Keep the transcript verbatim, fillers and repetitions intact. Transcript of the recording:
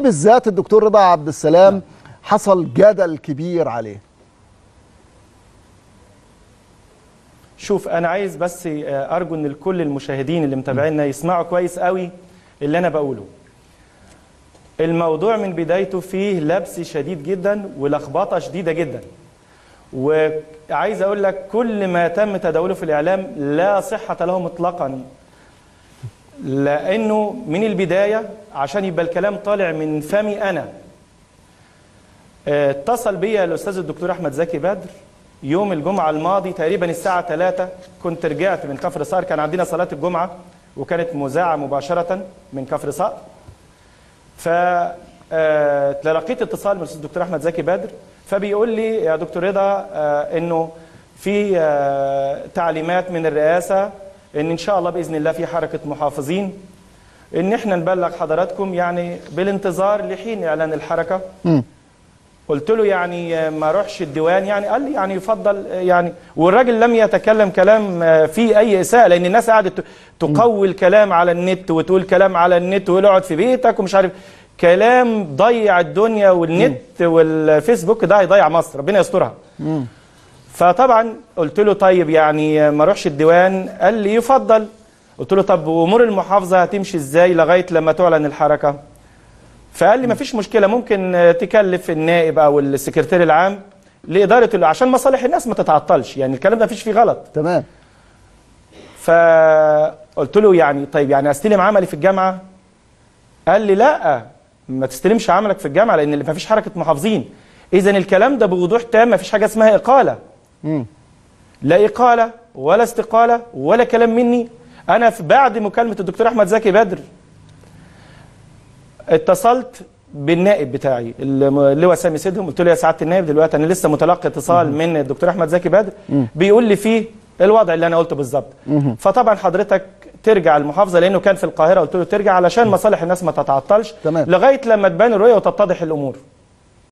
بالذات الدكتور رضا عبد السلام حصل جدل كبير عليه. شوف، انا عايز بس ارجو ان كل المشاهدين اللي متابعينا يسمعوا كويس قوي اللي انا بقوله. الموضوع من بدايته فيه لبس شديد جدا ولخبطه شديده جدا، وعايز اقول لك كل ما تم تداوله في الاعلام لا صحه له مطلقا، لأنه من البداية عشان يبقى الكلام طالع من فمي أنا. اتصل بيا الأستاذ الدكتور أحمد زكى بدر يوم الجمعة الماضي تقريبا الساعة ثلاثة، كنت رجعت من كفر صقر، كان عندنا صلاة الجمعة وكانت مذاعة مباشرة من كفر صقر. فتلقيت اتصال من الأستاذ الدكتور أحمد زكى بدر فبيقول لي يا دكتور رضا إنه في تعليمات من الرئاسة ان ان شاء الله باذن الله في حركه محافظين ان احنا نبلغ حضراتكم يعني بالانتظار لحين اعلان الحركه. م. قلت له يعني ما اروحش الديوان يعني؟ قال لي يعني يفضل يعني. والراجل لم يتكلم كلام فيه اي اساءه، لان الناس قعدت تقوي الكلام على النت وتقول كلام على النت وقول اقعد في بيتك ومش عارف، كلام ضيع الدنيا، والنت م. والفيسبوك ده هيضيع مصر، ربنا يسترها. م. فطبعا قلت له طيب يعني ما اروحش الديوان؟ قال لي يفضل. قلت له طب وامور المحافظه هتمشي ازاي لغايه لما تعلن الحركه؟ فقال لي ما فيش مشكله، ممكن تكلف النائب او السكرتير العام لاداره عشان مصالح الناس ما تتعطلش، يعني الكلام ده ما فيش فيه غلط. تمام. فقلت له يعني طيب يعني استلم عملي في الجامعه؟ قال لي لا، ما تستلمش عملك في الجامعه لان ما فيش حركه محافظين. اذا الكلام ده بوضوح تام ما فيش حاجه اسمها اقاله. مم. لا إقالة ولا استقالة ولا كلام مني. أنا في بعد مكالمة الدكتور أحمد زكى بدر اتصلت بالنائب بتاعي اللي هو سامي سيدهم، قلت له يا سعادة النائب دلوقتي أنا لسه متلقي اتصال مم. من الدكتور أحمد زكى بدر بيقول لي فيه الوضع اللي أنا قلته بالظبط. فطبعا حضرتك ترجع المحافظة لأنه كان في القاهرة، قلت له ترجع علشان مصالح الناس ما تتعطلش. تمام. لغاية لما تبان الرؤية وتتضح الأمور.